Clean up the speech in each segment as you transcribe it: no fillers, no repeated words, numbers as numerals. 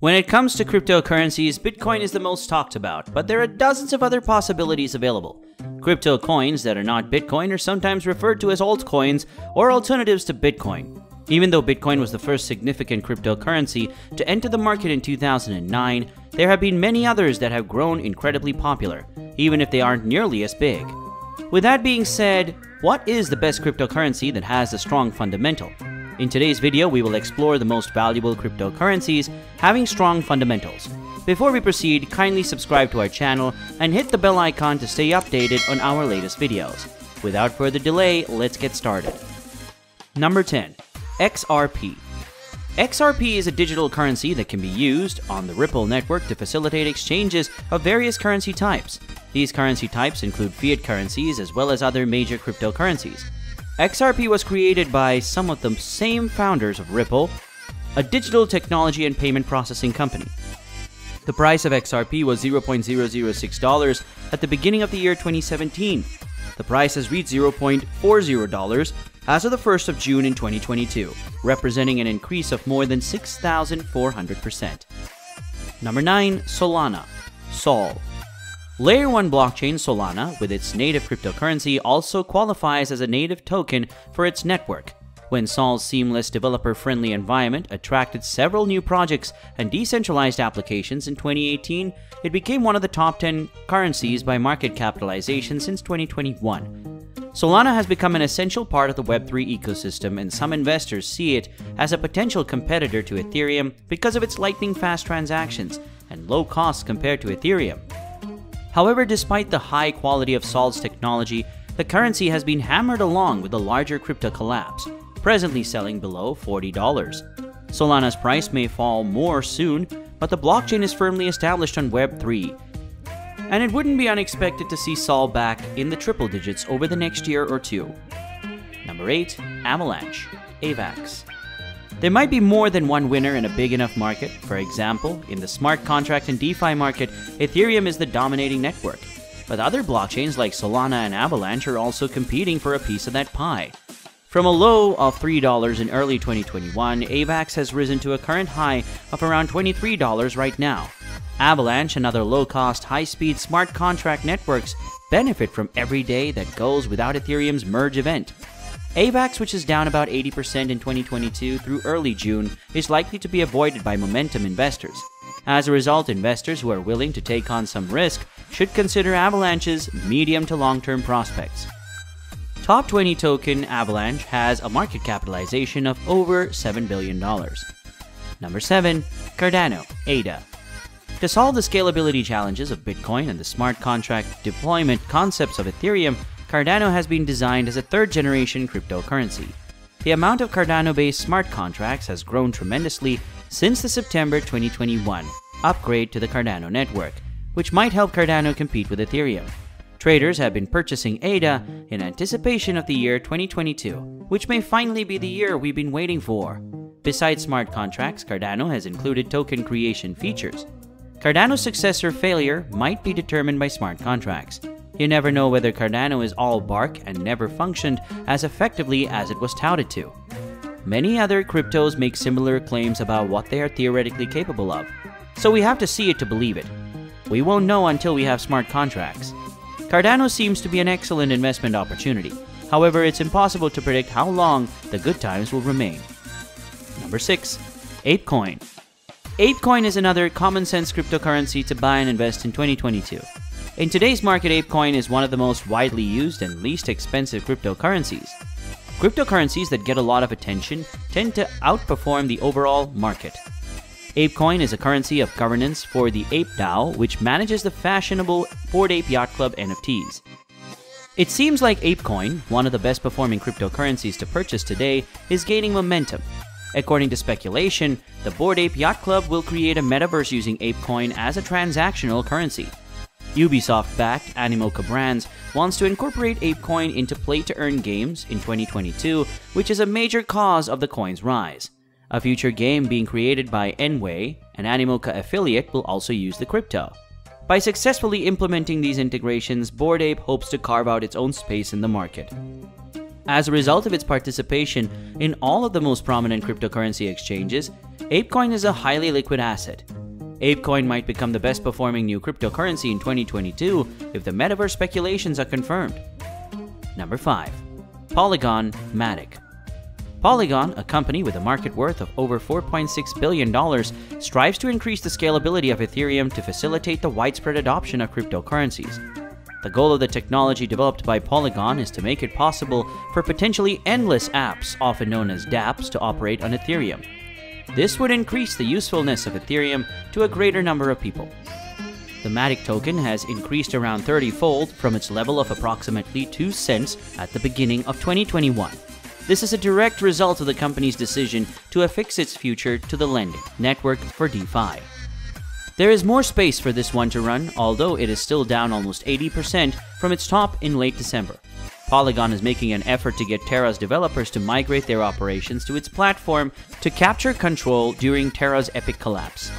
When it comes to cryptocurrencies, Bitcoin is the most talked about, but there are dozens of other possibilities available. Crypto coins that are not Bitcoin are sometimes referred to as altcoins or alternatives to Bitcoin. Even though Bitcoin was the first significant cryptocurrency to enter the market in 2009, there have been many others that have grown incredibly popular, even if they aren't nearly as big. With that being said, what is the best cryptocurrency that has a strong fundamental? In today's video, we will explore the most valuable cryptocurrencies having strong fundamentals. Before we proceed, kindly subscribe to our channel and hit the bell icon to stay updated on our latest videos. Without further delay, let's get started. Number 10. XRP. XRP is a digital currency that can be used on the Ripple network to facilitate exchanges of various currency types. These currency types include fiat currencies as well as other major cryptocurrencies. XRP was created by some of the same founders of Ripple, a digital technology and payment processing company. The price of XRP was $0.006 at the beginning of the year 2017. The price has reached $0.40 as of the 1st of June in 2022, representing an increase of more than 6,400%. Number 9. Solana. Sol. Layer 1 blockchain Solana, with its native cryptocurrency, also qualifies as a native token for its network. When Sol's seamless, developer-friendly environment attracted several new projects and decentralized applications in 2018, it became one of the top 10 currencies by market capitalization since 2021. Solana has become an essential part of the Web3 ecosystem, and some investors see it as a potential competitor to Ethereum because of its lightning-fast transactions and low costs compared to Ethereum. However, despite the high quality of Sol's technology, the currency has been hammered along with the larger crypto collapse, presently selling below $40. Solana's price may fall more soon, but the blockchain is firmly established on Web3, and it wouldn't be unexpected to see Sol back in the triple digits over the next year or two. Number 8. Avalanche. AVAX. There might be more than one winner in a big enough market. For example, in the smart contract and DeFi market, Ethereum is the dominating network, but other blockchains like Solana and Avalanche are also competing for a piece of that pie. From a low of $3 in early 2021, AVAX has risen to a current high of around $23 right now. Avalanche and other low-cost, high-speed smart contract networks benefit from every day that goes without Ethereum's merge event. AVAX, which is down about 80% in 2022 through early June, is likely to be avoided by momentum investors. As a result, investors who are willing to take on some risk should consider Avalanche's medium to long-term prospects. Top 20 token Avalanche has a market capitalization of over $7 billion. Number 7. Cardano ADA. To solve the scalability challenges of Bitcoin and the smart contract deployment concepts of Ethereum, Cardano has been designed as a third-generation cryptocurrency. The amount of Cardano-based smart contracts has grown tremendously since the September 2021 upgrade to the Cardano network, which might help Cardano compete with Ethereum. Traders have been purchasing ADA in anticipation of the year 2022, which may finally be the year we've been waiting for. Besides smart contracts, Cardano has included token creation features. Cardano's success or failure might be determined by smart contracts. You never know whether Cardano is all bark and never functioned as effectively as it was touted to. Many other cryptos make similar claims about what they are theoretically capable of, so we have to see it to believe it. We won't know until we have smart contracts. Cardano seems to be an excellent investment opportunity. However, it's impossible to predict how long the good times will remain. Number 6. ApeCoin. ApeCoin is another common-sense cryptocurrency to buy and invest in 2022. In today's market, ApeCoin is one of the most widely used and least expensive cryptocurrencies. Cryptocurrencies that get a lot of attention tend to outperform the overall market. ApeCoin is a currency of governance for the ApeDAO, which manages the fashionable Bored Ape Yacht Club NFTs. It seems like ApeCoin, one of the best-performing cryptocurrencies to purchase today, is gaining momentum. According to speculation, the Bored Ape Yacht Club will create a metaverse using ApeCoin as a transactional currency. Ubisoft-backed Animoca Brands wants to incorporate ApeCoin into play-to-earn games in 2022, which is a major cause of the coin's rise. A future game being created by Enway, an Animoca affiliate, will also use the crypto. By successfully implementing these integrations, Bored Ape hopes to carve out its own space in the market. As a result of its participation in all of the most prominent cryptocurrency exchanges, ApeCoin is a highly liquid asset. ApeCoin might become the best performing new cryptocurrency in 2022 if the metaverse speculations are confirmed. Number 5. Polygon Matic. Polygon, a company with a market worth of over $4.6 billion, strives to increase the scalability of Ethereum to facilitate the widespread adoption of cryptocurrencies. The goal of the technology developed by Polygon is to make it possible for potentially endless apps, often known as dApps, to operate on Ethereum. This would increase the usefulness of Ethereum to a greater number of people. The Matic token has increased around 30-fold from its level of approximately 2 cents at the beginning of 2021. This is a direct result of the company's decision to affix its future to the lending network for DeFi. There is more space for this one to run, although it is still down almost 80% from its top in late December. Polygon is making an effort to get Terra's developers to migrate their operations to its platform to capture control during Terra's epic collapse.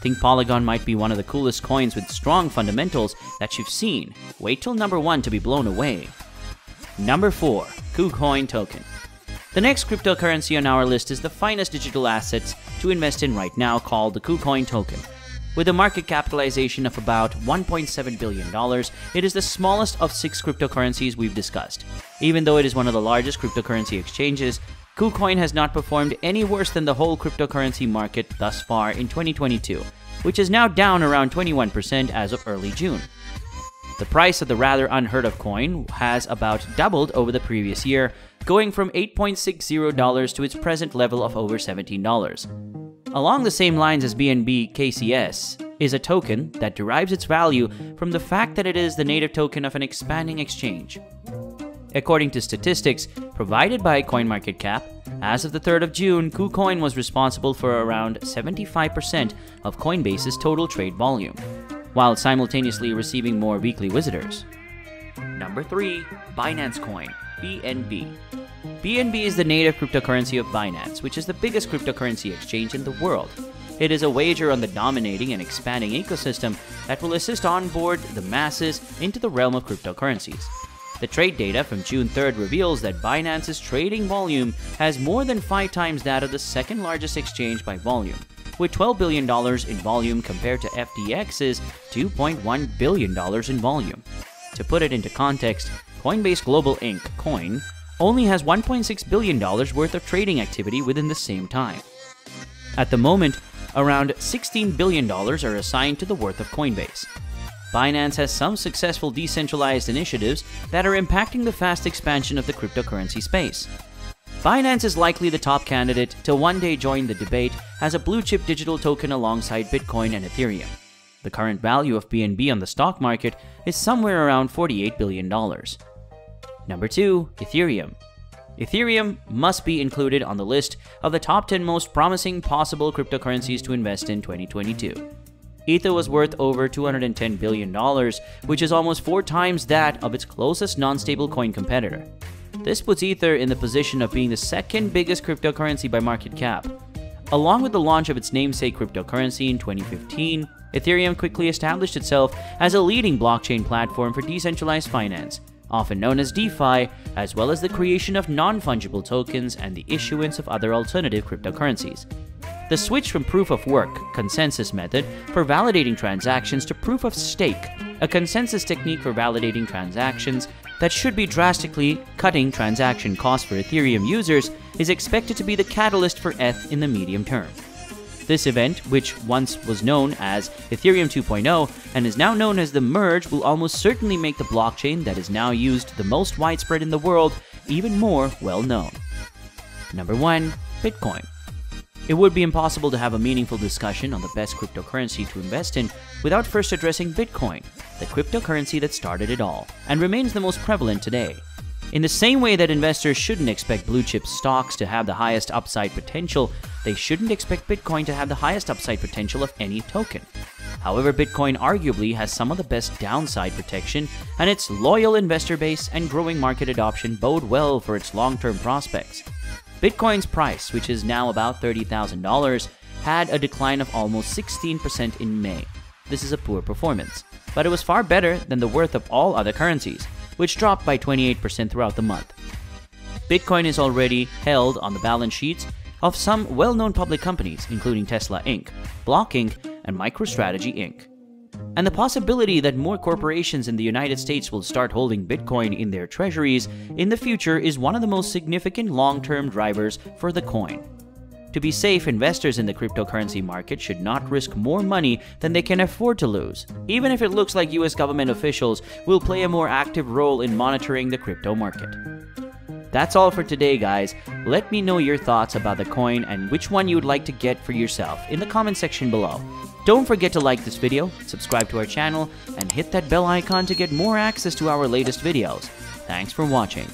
Think Polygon might be one of the coolest coins with strong fundamentals that you've seen. Wait till number 1 to be blown away. Number 4. KuCoin Token. The next cryptocurrency on our list is the finest digital assets to invest in right now, called the KuCoin token. With a market capitalization of about $1.7 billion, it is the smallest of 6 cryptocurrencies we've discussed. Even though it is one of the largest cryptocurrency exchanges, KuCoin has not performed any worse than the whole cryptocurrency market thus far in 2022, which is now down around 21% as of early June. The price of the rather unheard of coin has about doubled over the previous year, going from $8.60 to its present level of over $17. Along the same lines as BNB, KCS is a token that derives its value from the fact that it is the native token of an expanding exchange. According to statistics provided by CoinMarketCap, as of the 3rd of June, KuCoin was responsible for around 75% of Coinbase's total trade volume, while simultaneously receiving more weekly visitors. Number 3. Binance Coin, BNB. BNB is the native cryptocurrency of Binance, which is the biggest cryptocurrency exchange in the world. It is a wager on the dominating and expanding ecosystem that will assist onboard the masses into the realm of cryptocurrencies. The trade data from June 3rd reveals that Binance's trading volume has more than 5 times that of the second largest exchange by volume, with $12 billion in volume compared to FTX's $2.1 billion in volume. To put it into context, Coinbase Global Inc. Coin only has $1.6 billion worth of trading activity within the same time. At the moment, around $16 billion are assigned to the worth of Coinbase. Binance has some successful decentralized initiatives that are impacting the fast expansion of the cryptocurrency space. Binance is likely the top candidate to one day join the debate as a blue-chip digital token alongside Bitcoin and Ethereum. The current value of BNB on the stock market is somewhere around $48 billion. Number 2. Ethereum. Ethereum must be included on the list of the top 10 most promising possible cryptocurrencies to invest in 2022. Ether was worth over $210 billion, which is almost 4 times that of its closest non-stable coin competitor. This puts Ether in the position of being the second biggest cryptocurrency by market cap. Along with the launch of its namesake cryptocurrency in 2015, Ethereum quickly established itself as a leading blockchain platform for decentralized finance, often known as DeFi, as well as the creation of non-fungible tokens and the issuance of other alternative cryptocurrencies. The switch from proof-of-work, consensus method, for validating transactions to proof-of-stake, a consensus technique for validating transactions that should be drastically cutting transaction costs for Ethereum users, is expected to be the catalyst for ETH in the medium term. This event, which once was known as Ethereum 2.0 and is now known as the merge, will almost certainly make the blockchain that is now used the most widespread in the world even more well-known. Number 1. Bitcoin. It would be impossible to have a meaningful discussion on the best cryptocurrency to invest in without first addressing Bitcoin, the cryptocurrency that started it all and remains the most prevalent today. In the same way that investors shouldn't expect blue-chip stocks to have the highest upside potential, they shouldn't expect Bitcoin to have the highest upside potential of any token. However, Bitcoin arguably has some of the best downside protection, and its loyal investor base and growing market adoption bode well for its long-term prospects. Bitcoin's price, which is now about $30,000, had a decline of almost 16% in May. This is a poor performance, but it was far better than the worth of all other currencies, which dropped by 28% throughout the month. Bitcoin is already held on the balance sheets of some well-known public companies, including Tesla Inc., Block Inc., and MicroStrategy Inc. And the possibility that more corporations in the United States will start holding Bitcoin in their treasuries in the future is one of the most significant long-term drivers for the coin. To be safe, investors in the cryptocurrency market should not risk more money than they can afford to lose, even if it looks like US government officials will play a more active role in monitoring the crypto market. That's all for today, guys. Let me know your thoughts about the coin and which one you would like to get for yourself in the comment section below. Don't forget to like this video, subscribe to our channel, and hit that bell icon to get more access to our latest videos. Thanks for watching.